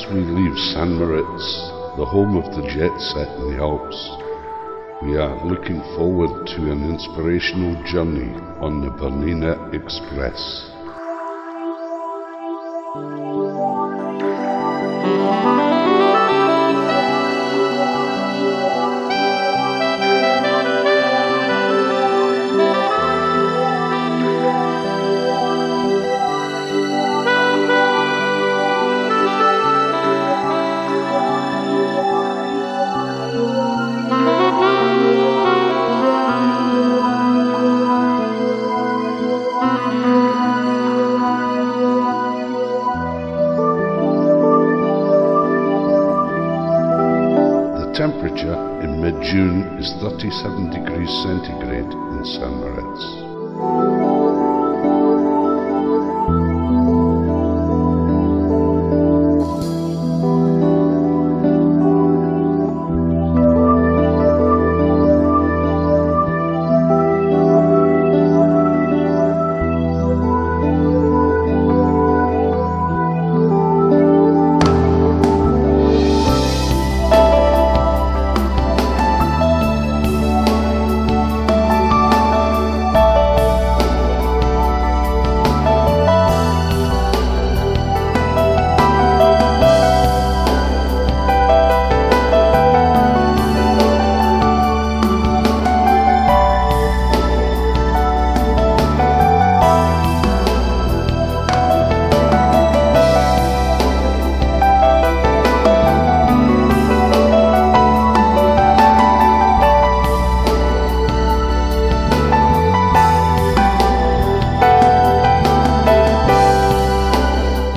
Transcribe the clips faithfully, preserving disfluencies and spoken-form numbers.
As we leave Saint Moritz, the home of the jet set in the Alps, we are looking forward to an inspirational journey on the Bernina Express. Temperature in mid-June is thirty-seven degrees centigrade in Saint Moritz.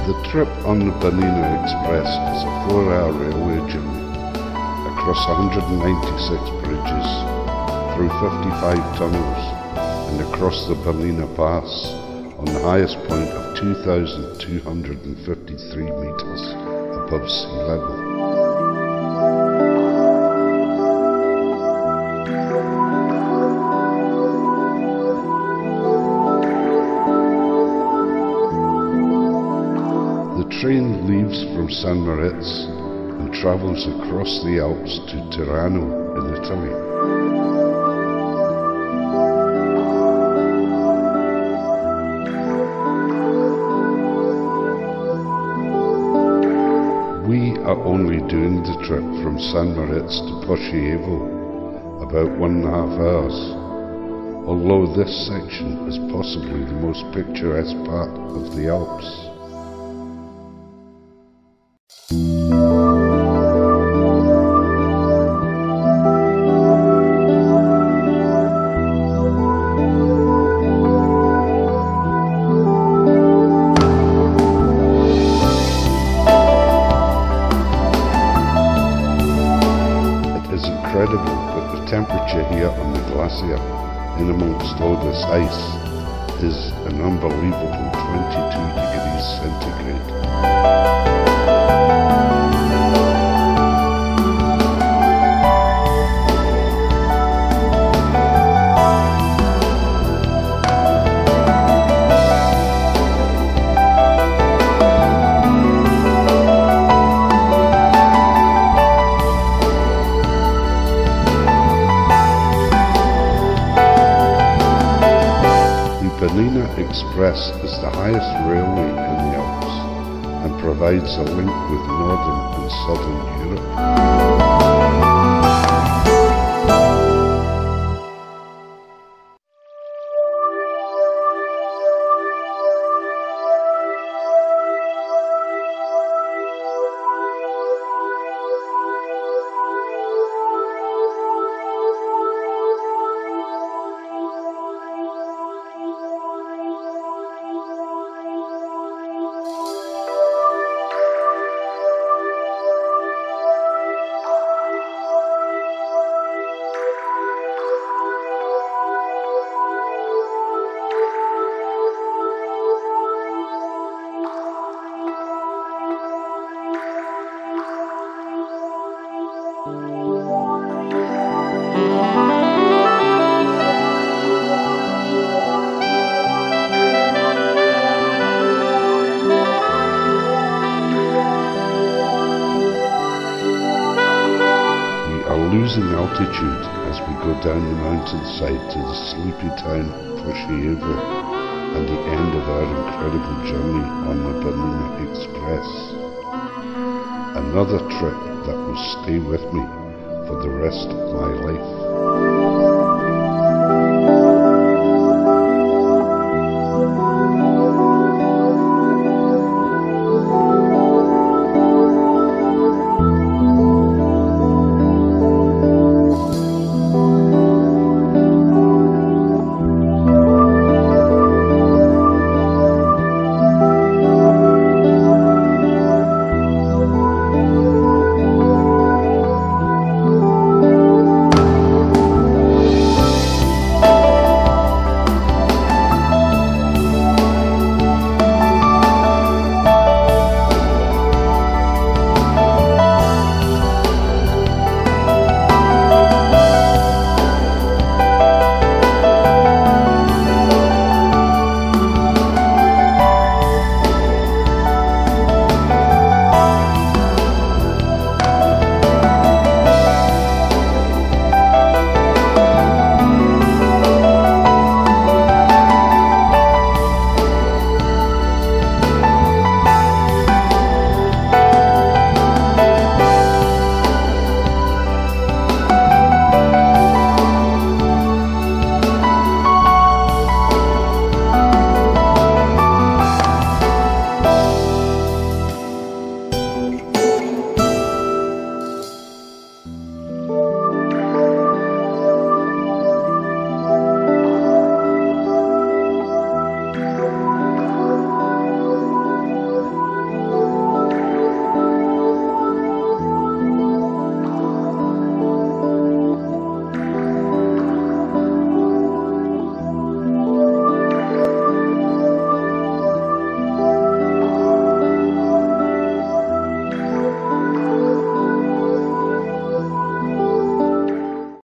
The trip on the Bernina Express is a four-hour railway journey across one hundred ninety-six bridges, through fifty-five tunnels and across the Bernina Pass on the highest point of two thousand two hundred fifty-three metres above sea level. The train leaves from Saint Moritz and travels across the Alps to Tirano in Italy. We are only doing the trip from Saint Moritz to Poschiavo, about one and a half hours, although this section is possibly the most picturesque part of the Alps. But the temperature here on the glacier, in amongst all this ice, is an unbelievable twenty-two degrees centigrade. Bernina Express is the highest railway in the Alps and provides a link with northern and southern Europe. losing altitude as we go down the mountainside to the sleepy town of Poschiavo and the end of our incredible journey on the Bernina Express. Another trip that will stay with me for the rest of my life.